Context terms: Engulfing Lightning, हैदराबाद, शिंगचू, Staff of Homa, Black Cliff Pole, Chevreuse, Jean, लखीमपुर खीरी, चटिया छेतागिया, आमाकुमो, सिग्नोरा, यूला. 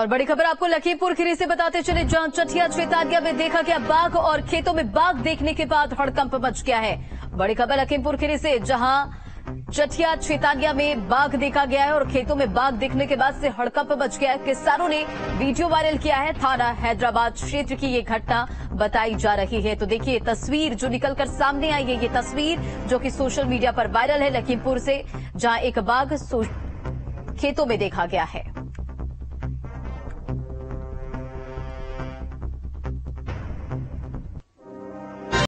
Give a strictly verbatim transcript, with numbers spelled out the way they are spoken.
और बड़ी खबर आपको लखीमपुर खीरी से बताते चले, जहां चटिया छेतागिया में देखा गया बाघ और खेतों में बाघ देखने के बाद हड़कंप मच गया है। बड़ी खबर लखीमपुर खीरी से, जहां चटिया छेतागिया में बाघ देखा गया है और खेतों में बाघ देखने के बाद से हड़कंप मच गया है। किसानों ने वीडियो वायरल किया है। थाना हैदराबाद क्षेत्र की ये घटना बताई जा रही है। तो देखिए तस्वीर जो निकलकर सामने आई है, ये तस्वीर जो कि सोशल मीडिया पर वायरल है लखीमपुर से, जहां एक बाघ खेतों में देखा गया है।